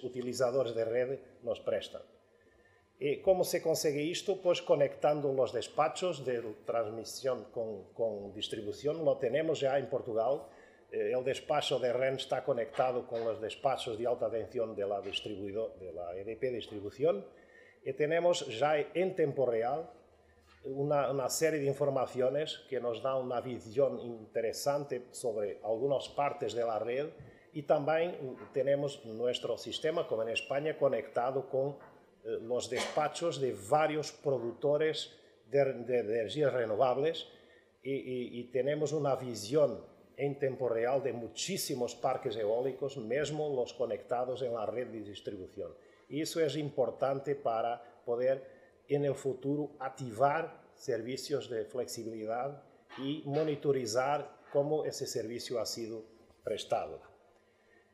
utilizadores de red nos prestan. ¿Y cómo se consigue esto? Pues conectando los despachos de transmisión con distribución. Lo tenemos ya en Portugal. El despacho de REN está conectado con los despachos de alta tensión de la EDP Distribución y tenemos ya en tiempo real una serie de informaciones que nos da una visión interesante sobre algunas partes de la red y también tenemos nuestro sistema, como en España, conectado con los despachos de varios productores de energías renovables y tenemos una visión en tiempo real de muchísimos parques eólicos, mismo los conectados en la red de distribución. Y eso es importante para poder en el futuro activar servicios de flexibilidad y monitorizar cómo ese servicio ha sido prestado.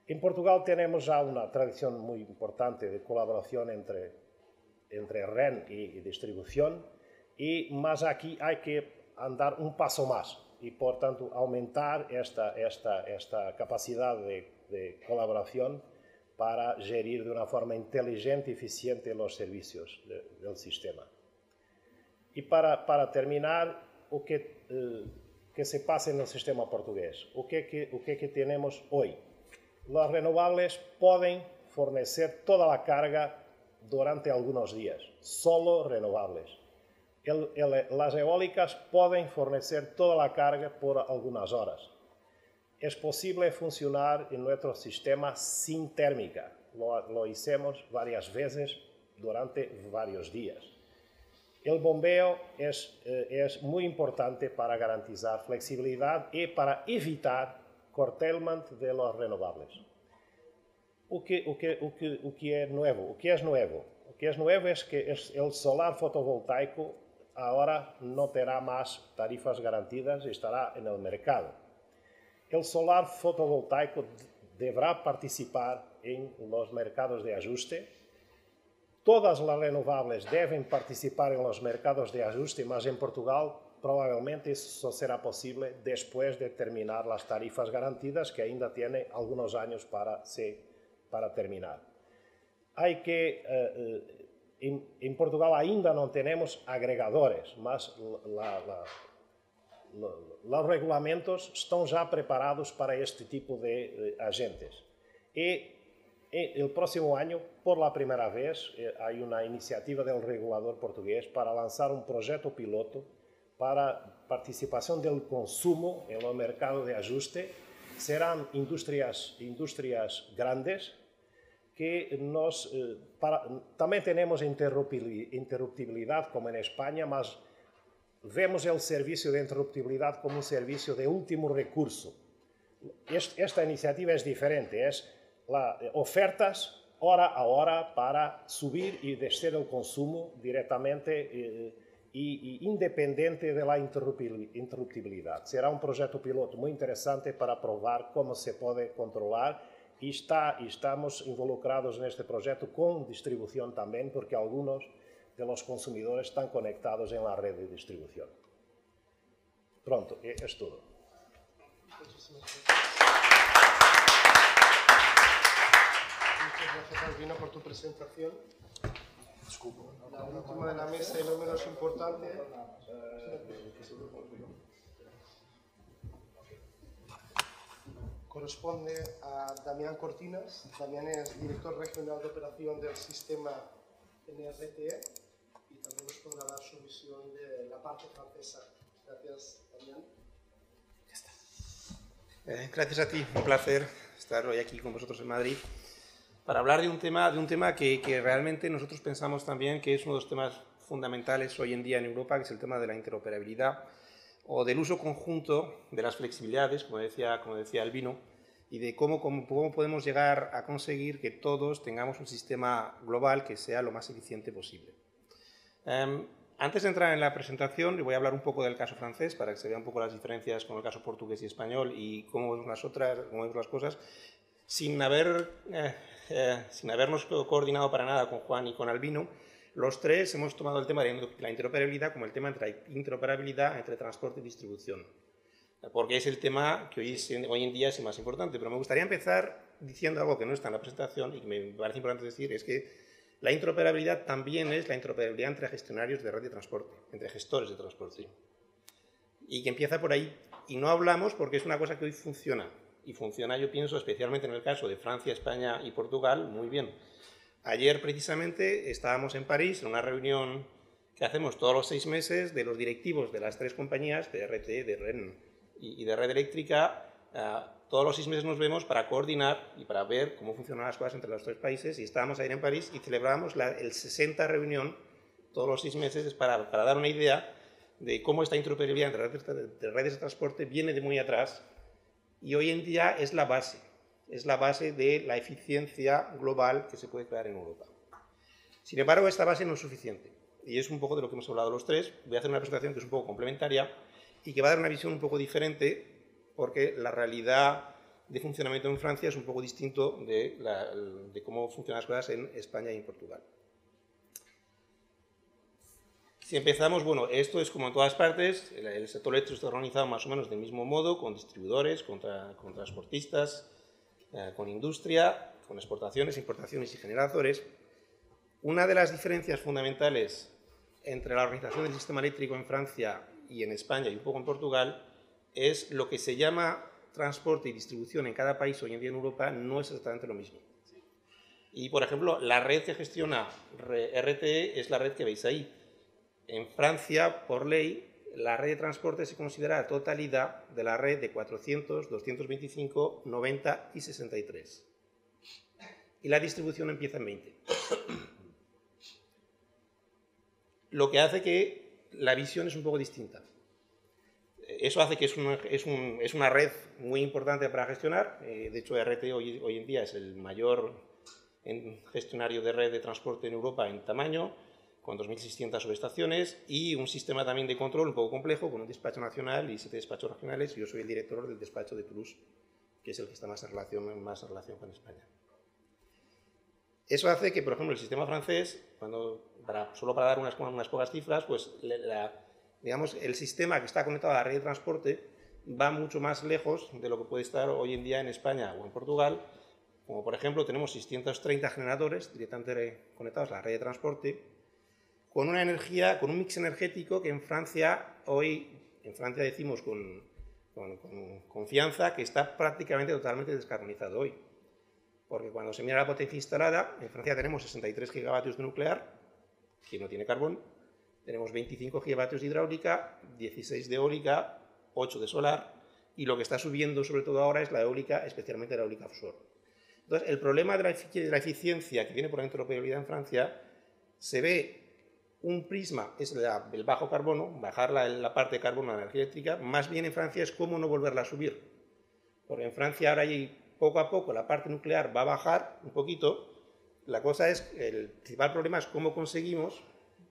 En Portugal tenemos ya una tradición muy importante de colaboración entre REN y distribución, y más aquí hay que andar un paso más. Y, por tanto, aumentar esta capacidad de colaboración para gerir de una forma inteligente y eficiente los servicios del sistema. Y para terminar, o que se pasa en el sistema portugués, o que tenemos hoy. Las renovables pueden fornecer toda la carga durante algunos días, solo renovables. Las eólicas pueden fornecer toda la carga por algunas horas. Es posible funcionar en nuestro sistema sin térmica. Lo hicimos varias veces durante varios días. El bombeo es muy importante para garantizar flexibilidad y para evitar curtailment de los renovables. Lo que es nuevo es que el solar fotovoltaico ahora no tendrá más tarifas garantidas y estará en el mercado. El solar fotovoltaico deberá participar en los mercados de ajuste. Todas las renovables deben participar en los mercados de ajuste, más en Portugal probablemente eso será posible después de terminar las tarifas garantidas, que ainda tiene algunos años para terminar. Hay que... En Portugal ainda no tenemos agregadores, mas los reglamentos están ya preparados para este tipo de agentes. Y el próximo año, por la primera vez, hay una iniciativa del regulador portugués para lanzar un proyecto piloto para participación del consumo en el mercado de ajuste. Serán industrias grandes, que también tenemos interruptibilidad como en España, mas vemos el servicio de interruptibilidad como un servicio de último recurso. Esta iniciativa es diferente, es ofertas hora a hora para subir y descer el consumo directamente y independiente de la interruptibilidad. Será un proyecto piloto muy interesante para probar cómo se puede controlar. Y estamos involucrados en este proyecto con distribución también, porque algunos de los consumidores están conectados en la red de distribución. Pronto, es todo. Muchísimas gracias, Albino, por tu presentación. Disculpa. La última de la mesa y no menos importante. corresponde a Damián Cortinas. Damián es director regional de operación del sistema en RTE y también nos podrá dar su visión de la parte francesa. Gracias, Damián. Ya está. Gracias a ti, un placer estar hoy aquí con vosotros en Madrid para hablar de un tema que realmente nosotros pensamos también que es uno de los temas fundamentales hoy en día en Europa, que es el tema de la interoperabilidad o del uso conjunto de las flexibilidades, como decía Albino, y de cómo podemos llegar a conseguir que todos tengamos un sistema global que sea lo más eficiente posible. Antes de entrar en la presentación, le voy a hablar un poco del caso francés para que se vean un poco las diferencias con el caso portugués y español y cómo vemos las cosas, sin habernos coordinado para nada con Juan y con Albino. Los tres hemos tomado el tema de la interoperabilidad como el tema de interoperabilidad entre transporte y distribución, porque es el tema que hoy en día es el más importante. Pero me gustaría empezar diciendo algo que no está en la presentación y que me parece importante decir, es que la interoperabilidad también es la interoperabilidad entre gestionarios de red de transporte, entre gestores de transporte. Y que empieza por ahí. Y no hablamos porque es una cosa que hoy funciona. Y funciona, yo pienso, especialmente en el caso de Francia, España y Portugal, muy bien. Ayer, precisamente, estábamos en París en una reunión que hacemos todos los 6 meses de los directivos de las 3 compañías, de RTE, de REN y de Red Eléctrica. Todos los 6 meses nos vemos para coordinar y para ver cómo funcionan las cosas entre los 3 países. Y estábamos ayer en París y celebramos el 60 reunión todos los 6 meses para dar una idea de cómo esta interoperabilidad entre redes de transporte viene de muy atrás y hoy en día es la base. Es la base de la eficiencia global que se puede crear en Europa. Sin embargo, esta base no es suficiente y es un poco de lo que hemos hablado los tres. Voy a hacer una presentación que es un poco complementaria y que va a dar una visión un poco diferente porque la realidad de funcionamiento en Francia es un poco distinto de cómo funcionan las cosas en España y en Portugal. Si empezamos, bueno, esto es como en todas partes, el sector eléctrico está organizado más o menos del mismo modo, con distribuidores, con transportistas, con industria, con exportaciones, importaciones y generadores. Una de las diferencias fundamentales entre la organización del sistema eléctrico en Francia y en España y un poco en Portugal es lo que se llama transporte y distribución en cada país hoy en día en Europa no es exactamente lo mismo. Y, por ejemplo, la red que gestiona RTE es la red que veis ahí. En Francia, por ley, la red de transporte se considera la totalidad de la red de 400, 225, 90 y 63. Y la distribución empieza en 20. Lo que hace que la visión es un poco distinta. Eso hace que es una red muy importante para gestionar. De hecho, RTE hoy en día es el mayor gestionario de red de transporte en Europa en tamaño, con 2.600 subestaciones y un sistema también de control un poco complejo, con un despacho nacional y 7 despachos regionales. Yo soy el director del despacho de Toulouse, que es el que está más en relación con España. Eso hace que, por ejemplo, el sistema francés, solo para dar unas pocas cifras, pues digamos, el sistema que está conectado a la red de transporte va mucho más lejos de lo que puede estar hoy en día en España o en Portugal. Como, por ejemplo, tenemos 630 generadores directamente conectados a la red de transporte, con una energía, con un mix energético que en Francia, decimos con confianza, que está prácticamente totalmente descarbonizado hoy. Porque cuando se mira la potencia instalada, en Francia tenemos 63 gigavatios de nuclear, que no tiene carbón, tenemos 25 gigavatios de hidráulica, 16 de eólica, 8 de solar, y lo que está subiendo sobre todo ahora es la eólica, especialmente la eólica offshore. Entonces, el problema de la eficiencia que viene por la interoperabilidad en Francia se ve. Un prisma es el bajo carbono, bajar la parte de carbono de la energía eléctrica, más bien en Francia es cómo no volverla a subir. Porque en Francia ahora poco a poco la parte nuclear va a bajar un poquito. El principal problema es cómo conseguimos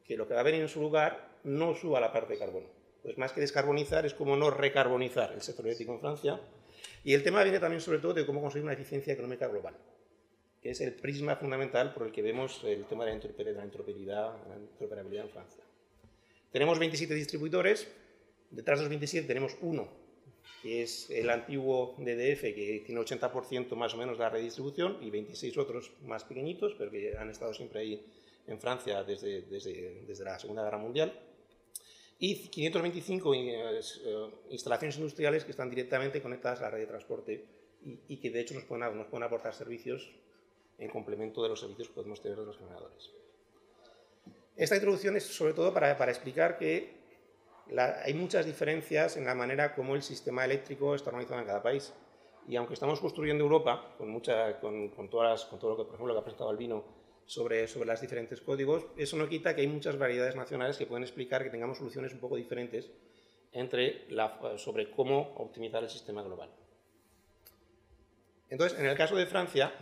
que lo que va a venir en su lugar no suba la parte de carbono. Pues más que descarbonizar es cómo no recarbonizar el sector eléctrico en Francia. Y el tema viene también sobre todo de cómo conseguir una eficiencia económica global, que es el prisma fundamental por el que vemos el tema de la interoperabilidad en Francia. Tenemos 27 distribuidores, detrás de los 27 tenemos uno, que es el antiguo DDF, que tiene 80% más o menos de la redistribución, y 26 otros más pequeñitos, pero que han estado siempre ahí en Francia desde la Segunda Guerra Mundial, y 525 instalaciones industriales que están directamente conectadas a la red de transporte y que de hecho nos pueden aportar servicios en complemento de los servicios que podemos tener de los generadores. Esta introducción es sobre todo para explicar que hay muchas diferencias en la manera como el sistema eléctrico está organizado en cada país. Y aunque estamos construyendo Europa, con todo lo que, por ejemplo, lo que ha presentado Albino sobre los diferentes códigos, eso no quita que hay muchas variedades nacionales que pueden explicar que tengamos soluciones un poco diferentes sobre cómo optimizar el sistema global. Entonces, en el caso de Francia,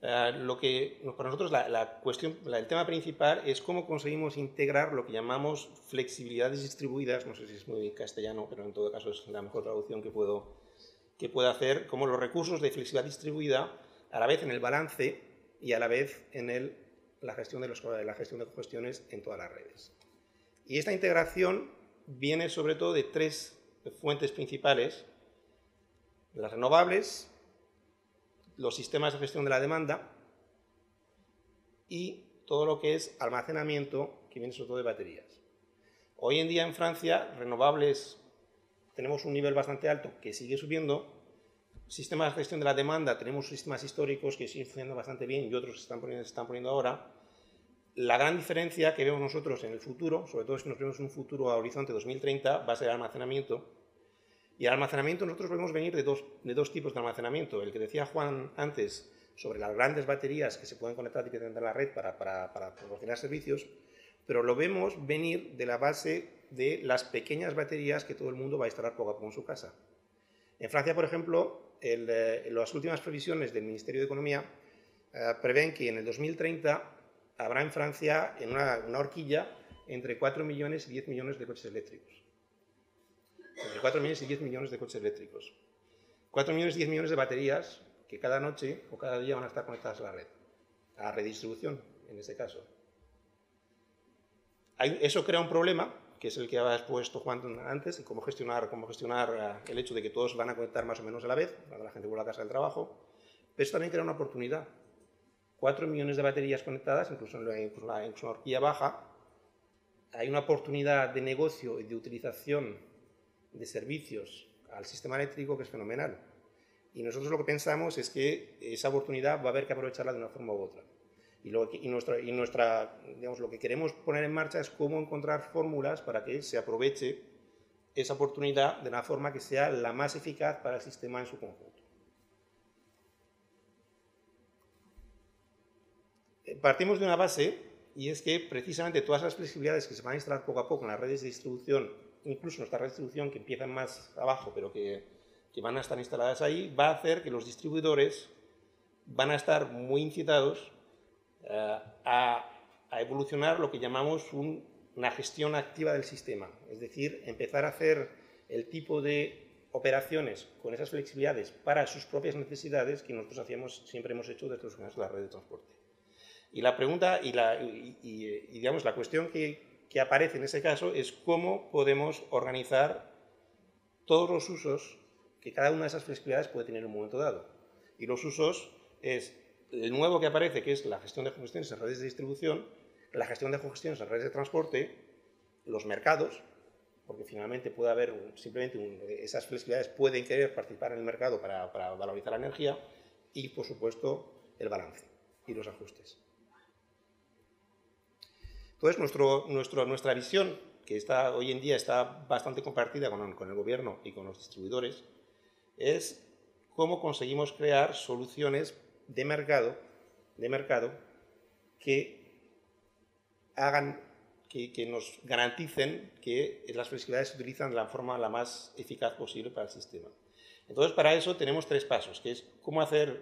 para nosotros el tema principal es cómo conseguimos integrar lo que llamamos flexibilidades distribuidas, no sé si es muy castellano, pero en todo caso es la mejor traducción que puedo hacer, como los recursos de flexibilidad distribuida, a la vez en el balance y a la vez en la gestión de cuestiones en todas las redes. Y esta integración viene sobre todo de tres fuentes principales: las renovables, los sistemas de gestión de la demanda y todo lo que es almacenamiento, que viene sobre todo de baterías. Hoy en día en Francia, renovables tenemos un nivel bastante alto que sigue subiendo, sistemas de gestión de la demanda tenemos sistemas históricos que siguen funcionando bastante bien y otros se están poniendo ahora. La gran diferencia que vemos nosotros en el futuro, sobre todo si nos vemos un futuro a horizonte 2030, va a ser el almacenamiento. Y el almacenamiento nosotros podemos venir de dos tipos de almacenamiento. El que decía Juan antes sobre las grandes baterías que se pueden conectar directamente a la red para proporcionar servicios, pero lo vemos venir de la base de las pequeñas baterías que todo el mundo va a instalar poco a poco en su casa. En Francia, por ejemplo, las últimas previsiones del Ministerio de Economía prevén que en el 2030 habrá en Francia, en una horquilla, entre 4 millones y 10 millones de coches eléctricos. Entre 4 millones y 10 millones de coches eléctricos. 4 millones y 10 millones de baterías que cada noche o cada día van a estar conectadas a la red, a la redistribución en este caso. Eso crea un problema, que es el que había expuesto Juan antes, cómo gestionar el hecho de que todos van a conectar más o menos a la vez, cuando la gente vuelve a casa del trabajo, pero eso también crea una oportunidad. 4 millones de baterías conectadas, incluso en la horquilla baja, hay una oportunidad de negocio y de utilización de servicios al sistema eléctrico que es fenomenal. Y nosotros lo que pensamos es que esa oportunidad va a haber que aprovecharla de una forma u otra. Lo que queremos poner en marcha es cómo encontrar fórmulas para que se aproveche esa oportunidad de una forma que sea la más eficaz para el sistema en su conjunto. Partimos de una base, y es que precisamente todas las flexibilidades que se van a instalar poco a poco en las redes de distribución, incluso nuestra red de distribución que empiezan más abajo pero que van a estar instaladas ahí, va a hacer que los distribuidores van a estar muy incitados a evolucionar lo que llamamos una gestión activa del sistema, es decir, empezar a hacer el tipo de operaciones con esas flexibilidades para sus propias necesidades que nosotros siempre hemos hecho desde los años de la red de transporte. Y la pregunta digamos la cuestión que aparece en ese caso es cómo podemos organizar todos los usos que cada una de esas flexibilidades puede tener en un momento dado. Y los usos es el nuevo que aparece, que es la gestión de congestiones en redes de distribución, la gestión de congestiones en redes de transporte, los mercados, porque finalmente puede haber esas flexibilidades pueden querer participar en el mercado para valorizar la energía y, por supuesto, el balance y los ajustes. Entonces, nuestra visión, que hoy en día está bastante compartida con el gobierno y con los distribuidores, es cómo conseguimos crear soluciones de mercado que nos garanticen que las flexibilidades se utilizan de la forma la más eficaz posible para el sistema. Entonces, para eso tenemos tres pasos, que es cómo hacer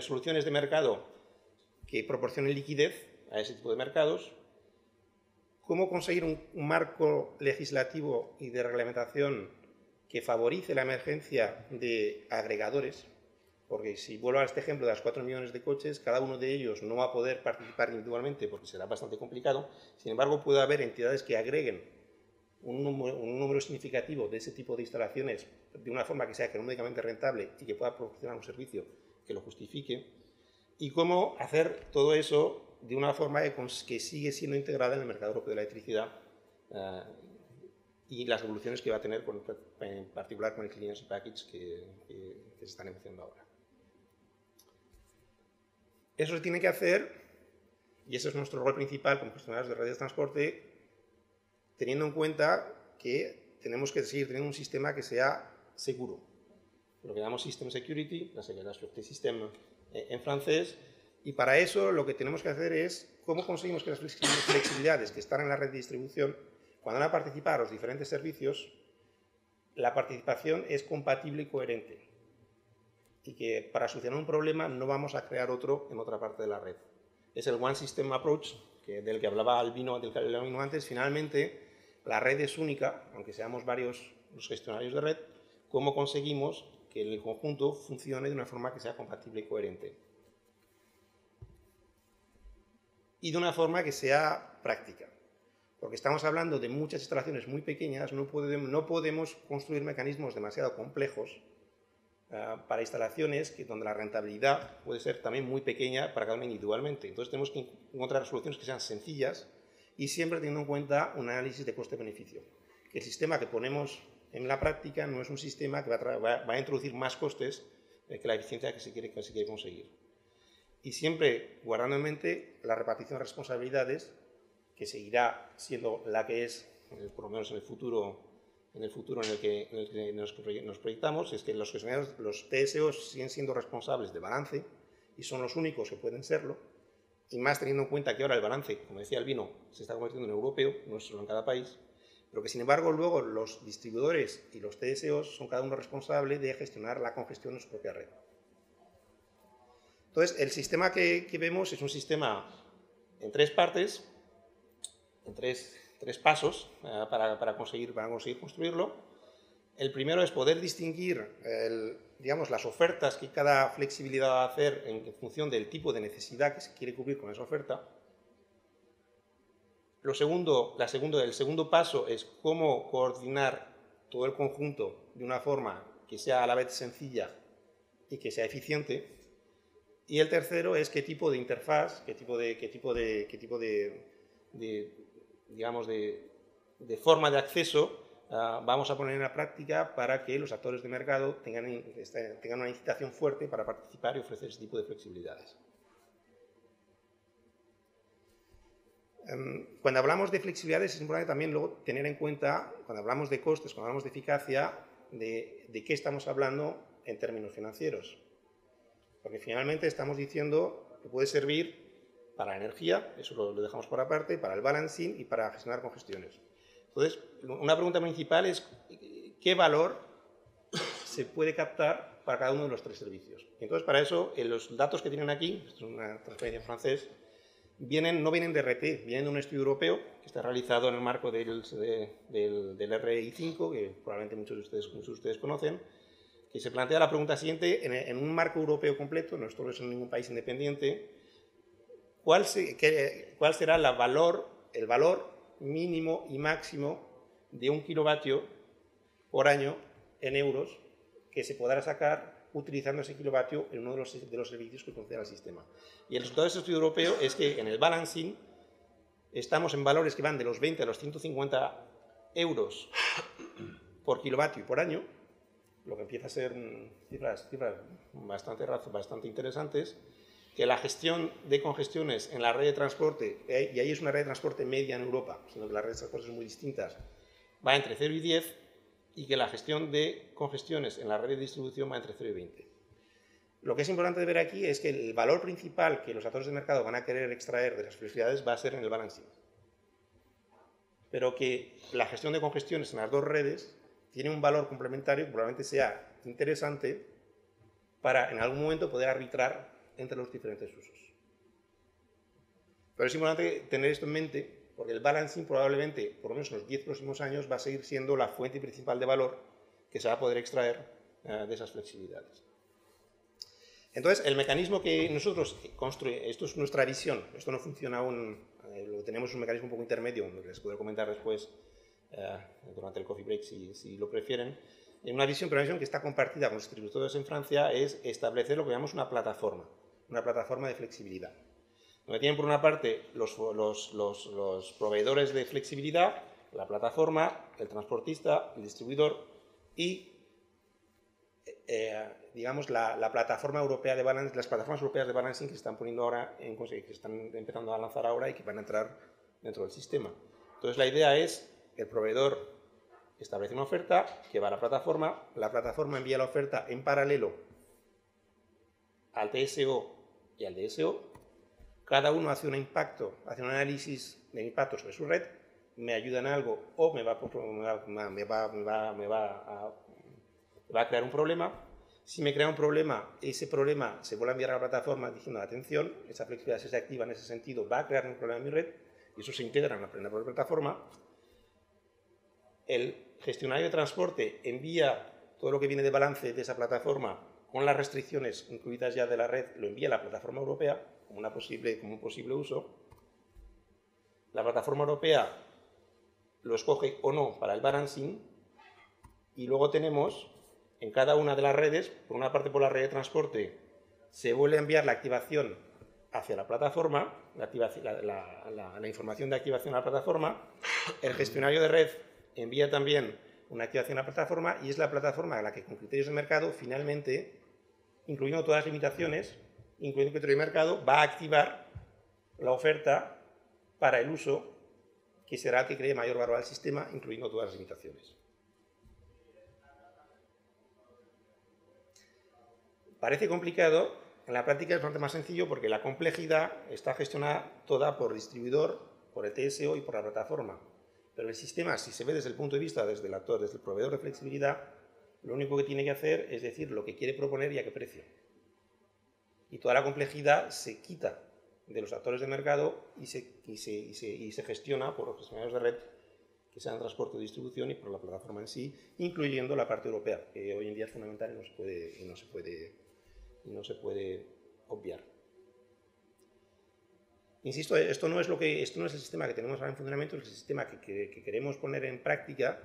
soluciones de mercado que proporcionen liquidez a ese tipo de mercados, cómo conseguir un marco legislativo y de reglamentación que favorice la emergencia de agregadores, porque si vuelvo a este ejemplo de las 4 millones de coches, cada uno de ellos no va a poder participar individualmente porque será bastante complicado. Sin embargo, puede haber entidades que agreguen un número significativo de ese tipo de instalaciones de una forma que sea económicamente rentable y que pueda proporcionar un servicio que lo justifique. Y cómo hacer todo eso de una forma que sigue siendo integrada en el mercado europeo de la electricidad y las evoluciones que va a tener, en particular con el Clean Energy Package que se están negociando ahora. Eso se tiene que hacer, y ese es nuestro rol principal como gestionarios de redes de transporte, teniendo en cuenta que tenemos que seguir teniendo un sistema que sea seguro. Lo que llamamos System Security, la seguridad del sistema en francés, y para eso lo que tenemos que hacer es cómo conseguimos que las flexibilidades que están en la red de distribución, cuando van a participar los diferentes servicios, la participación es compatible y coherente. Y que para solucionar un problema no vamos a crear otro en otra parte de la red. Es el One System Approach del que hablaba Albino antes. Finalmente, la red es única, aunque seamos varios los gestionarios de red, cómo conseguimos que el conjunto funcione de una forma que sea compatible y coherente. Y de una forma que sea práctica. Porque estamos hablando de muchas instalaciones muy pequeñas, no podemos construir mecanismos demasiado complejos para instalaciones donde la rentabilidad puede ser también muy pequeña para cada uno individualmente. Entonces tenemos que encontrar soluciones que sean sencillas y siempre teniendo en cuenta un análisis de coste-beneficio. El sistema que ponemos en la práctica no es un sistema que va a introducir más costes que la eficiencia que se quiere conseguir. Y siempre guardando en mente la repartición de responsabilidades, que seguirá siendo la que es, por lo menos en el futuro en el que nos proyectamos, es que los TSO siguen siendo responsables de balance y son los únicos que pueden serlo, y más teniendo en cuenta que ahora el balance, como decía Albino, se está convirtiendo en europeo, no es solo en cada país, pero que sin embargo luego los distribuidores y los TSO son cada uno responsable de gestionar la congestión de su propia red. Entonces, el sistema que vemos es un sistema en tres partes, en tres pasos para conseguir construirlo. El primero es poder distinguir las ofertas que cada flexibilidad va a hacer en función del tipo de necesidad que se quiere cubrir con esa oferta. El segundo paso es cómo coordinar todo el conjunto de una forma que sea a la vez sencilla y que sea eficiente. Y el tercero es qué tipo de interfaz, qué tipo de forma de acceso vamos a poner en la práctica para que los actores de mercado tengan una incitación fuerte para participar y ofrecer ese tipo de flexibilidades. Cuando hablamos de flexibilidades es importante también luego tener en cuenta, cuando hablamos de costes, cuando hablamos de eficacia, de qué estamos hablando en términos financieros. Porque finalmente estamos diciendo que puede servir para la energía, eso lo dejamos por aparte, para el balancing y para gestionar congestiones. Entonces, una pregunta principal es qué valor se puede captar para cada uno de los tres servicios. Entonces, para eso, los datos que tienen aquí, esto es una transferencia en francés, no vienen de RTE, vienen de un estudio europeo que está realizado en el marco del REI5, que probablemente muchos de ustedes conocen, que se plantea la pregunta siguiente, en un marco europeo completo, no esto es en ningún país independiente, ¿cuál será el valor mínimo y máximo de un kilovatio por año en euros que se podrá sacar utilizando ese kilovatio en uno de los servicios que concede el sistema? Y el resultado de este estudio europeo es que en el balancing estamos en valores que van de los 20 a los 150 euros por kilovatio por año, lo que empieza a ser cifras bastante interesantes, que la gestión de congestiones en la red de transporte, y ahí es una red de transporte media en Europa, sino que las redes de transporte son muy distintas, va entre 0 y 10, y que la gestión de congestiones en la red de distribución va entre 0 y 20. Lo que es importante de ver aquí es que el valor principal que los actores de mercado van a querer extraer de las flexibilidades va a ser en el balancing. Pero que la gestión de congestiones en las dos redes tiene un valor complementario que probablemente sea interesante para en algún momento poder arbitrar entre los diferentes usos. Pero es importante tener esto en mente, porque el balancing probablemente, por lo menos en los 10 próximos años, va a seguir siendo la fuente principal de valor que se va a poder extraer de esas flexibilidades. Entonces, el mecanismo que nosotros construimos, esto es nuestra visión, esto no funciona aún, tenemos un mecanismo un poco intermedio, que les podré comentar después durante el coffee break si lo prefieren. Una visión que está compartida con los distribuidores en Francia es establecer lo que llamamos una plataforma de flexibilidad, donde tienen por una parte los proveedores de flexibilidad la plataforma, el transportista, el distribuidor y, digamos, la plataforma europea de balancing, las plataformas europeas de balancing que se están poniendo ahora, que están empezando a lanzar ahora y que van a entrar dentro del sistema. Entonces, la idea es que el proveedor establece una oferta que va a la plataforma envía la oferta en paralelo al TSO y al DSO, cada uno hace un análisis del impacto sobre su red, me ayuda en algo o me va a crear un problema. Si me crea un problema, ese problema se vuelve a enviar a la plataforma diciendo, atención, esa flexibilidad se activa en ese sentido, va a crear un problema en mi red, y eso se integra en la propia plataforma. El gestionario de transporte envía todo lo que viene de balance de esa plataforma con las restricciones incluidas ya de la red, lo envía a la plataforma europea como un posible uso. La plataforma europea lo escoge o no para el balancing y luego tenemos en cada una de las redes, por una parte por la red de transporte, se vuelve a enviar la activación hacia la plataforma, la información de activación a la plataforma, el gestionario de red envía también una activación a la plataforma y es la plataforma a la que con criterios de mercado finalmente, incluyendo todas las limitaciones, incluyendo el criterio de mercado, va a activar la oferta para el uso que será el que cree mayor valor al sistema, incluyendo todas las limitaciones. Parece complicado, en la práctica es bastante más sencillo porque la complejidad está gestionada toda por el distribuidor, por el TSO y por la plataforma. Pero el sistema, si se ve desde el punto de vista, desde el actor, desde el proveedor de flexibilidad, lo único que tiene que hacer es decir lo que quiere proponer y a qué precio. Y toda la complejidad se quita de los actores de mercado y se gestiona por los gestionarios de red, que sean transporte o distribución, y por la plataforma en sí, incluyendo la parte europea, que hoy en día es fundamental y no se puede obviar. Insisto, esto no es el sistema que tenemos ahora en funcionamiento, es el sistema que queremos poner en práctica.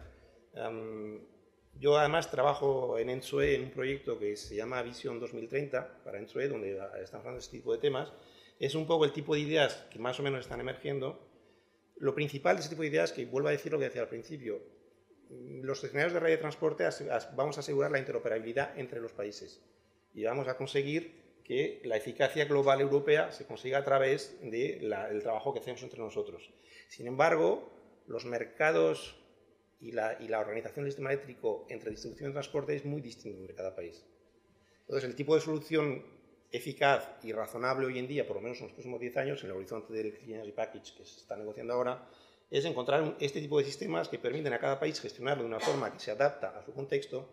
Yo además trabajo en ENTSO-E en un proyecto que se llama Visión 2030 para ENTSO-E, donde estamos hablando de este tipo de temas. Es un poco el tipo de ideas que más o menos están emergiendo. Lo principal de este tipo de ideas, que vuelvo a decir lo que decía al principio, los gestionarios de red de transporte vamos a asegurar la interoperabilidad entre los países y vamos a conseguir que la eficacia global europea se consiga a través del trabajo que hacemos entre nosotros. Sin embargo, los mercados y la organización del sistema eléctrico entre distribución y transporte es muy distinto entre cada país. Entonces, el tipo de solución eficaz y razonable hoy en día, por lo menos en los próximos 10 años, en el horizonte del Clean Energy Package que se está negociando ahora, es encontrar este tipo de sistemas que permiten a cada país gestionarlo de una forma que se adapta a su contexto,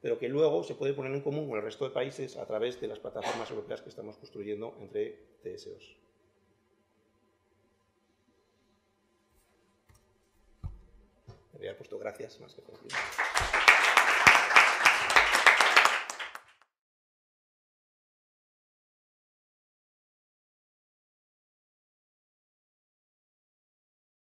pero que luego se puede poner en común con el resto de países a través de las plataformas europeas que estamos construyendo entre TSOs. Me había puesto gracias más que contigo.